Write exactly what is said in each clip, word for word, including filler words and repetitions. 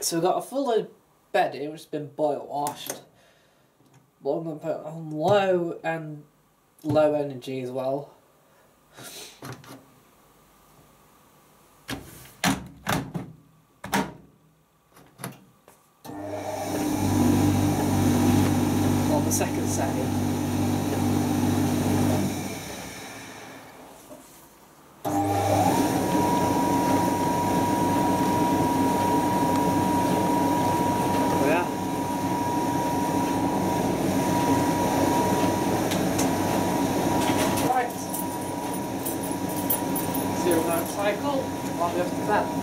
Right, so we've got a full load bed here which has been boil washed. But I'm going to put it on low and low energy as well. On the second setting. Cycle on the other side.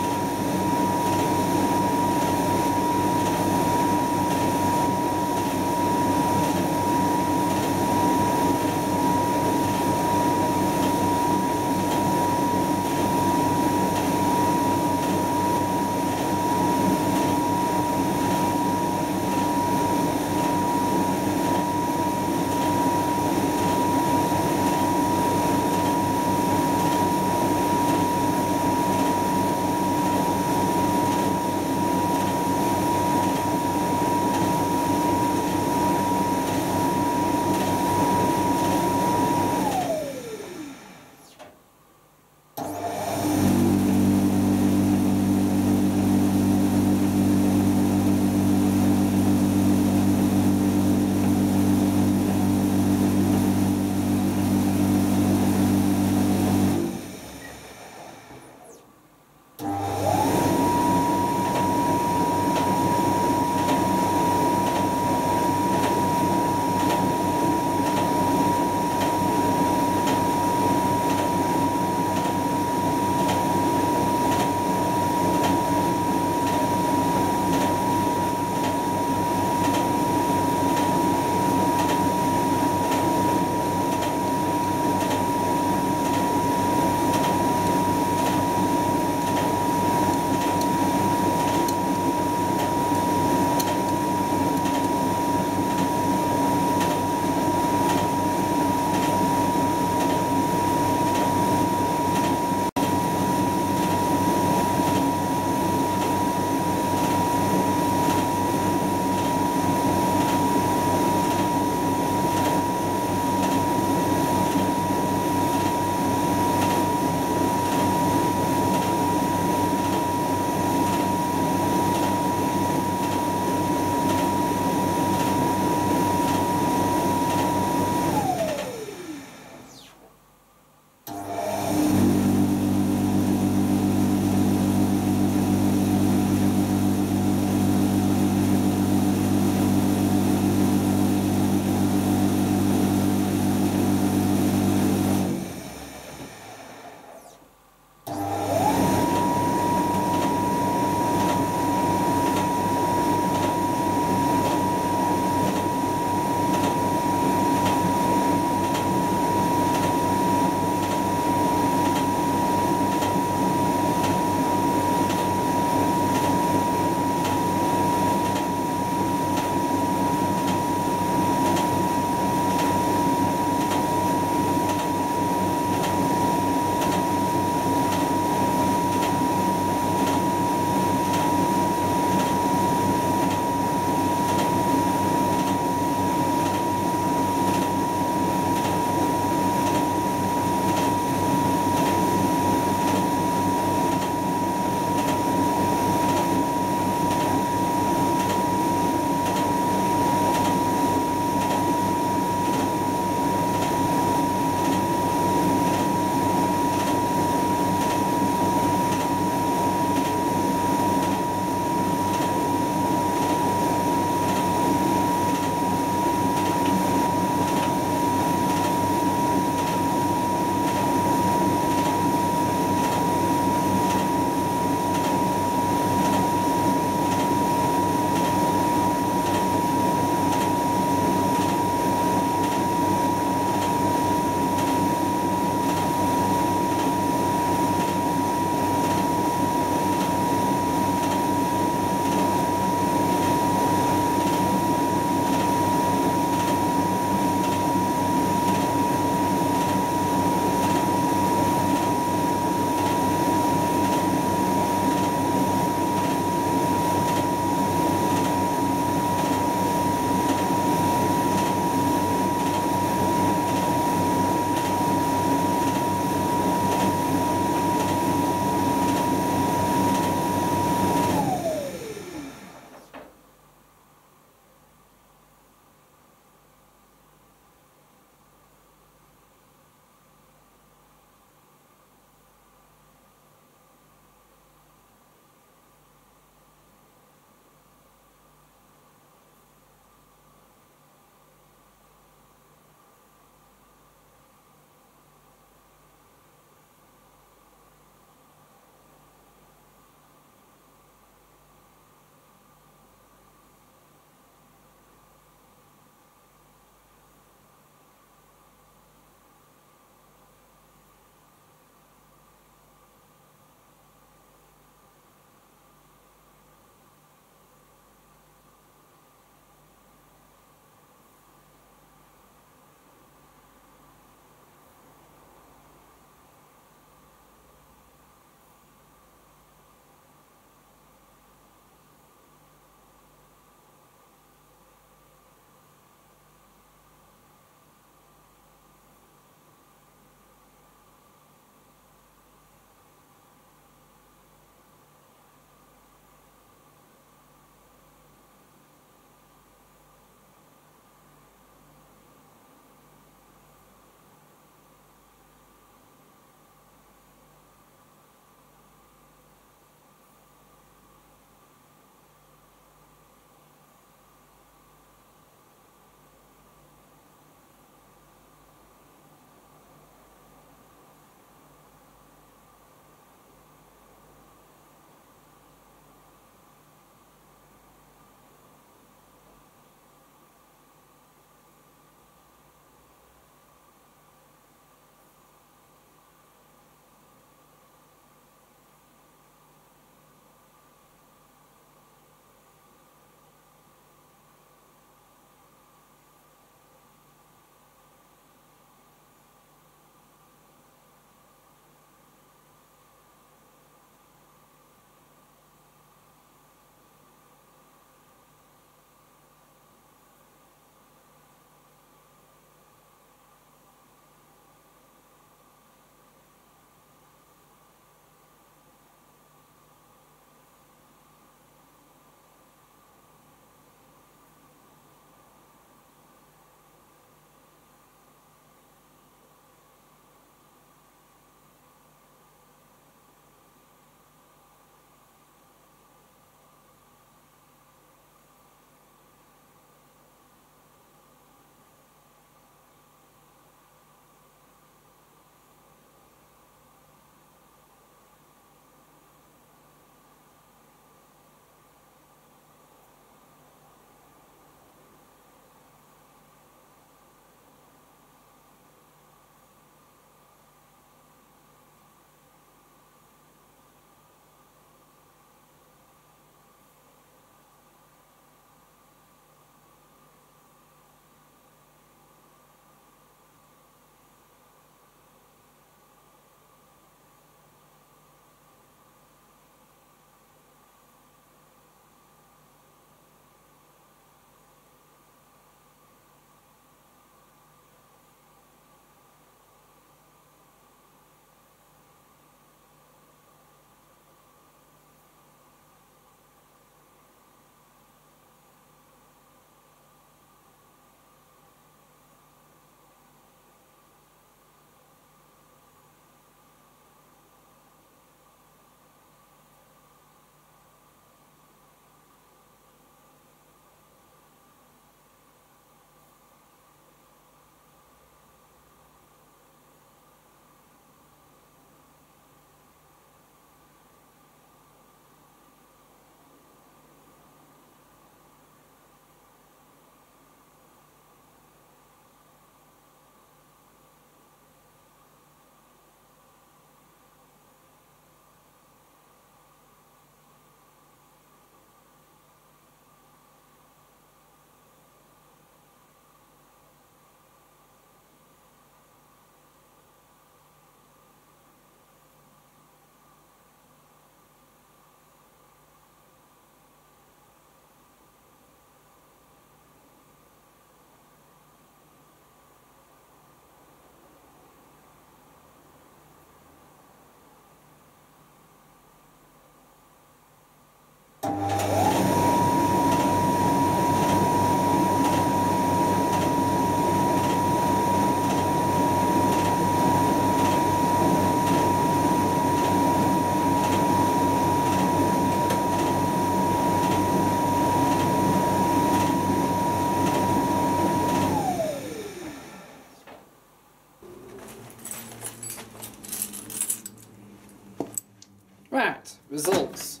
Right, results.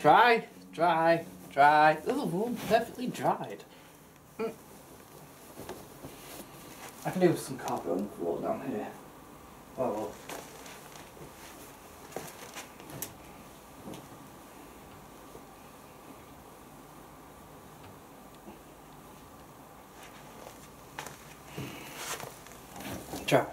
Dry, dry, dry. Ooh, perfectly dried. Mm. I can do with some carpet on the floor down here. Oh. Try.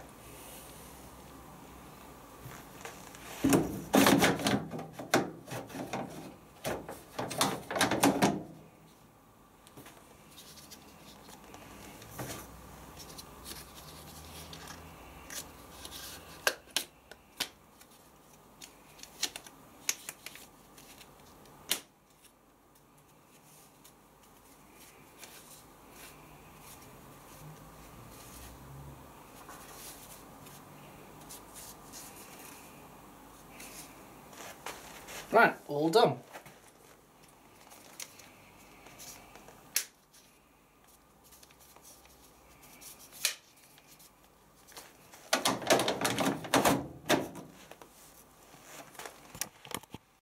Right, all done.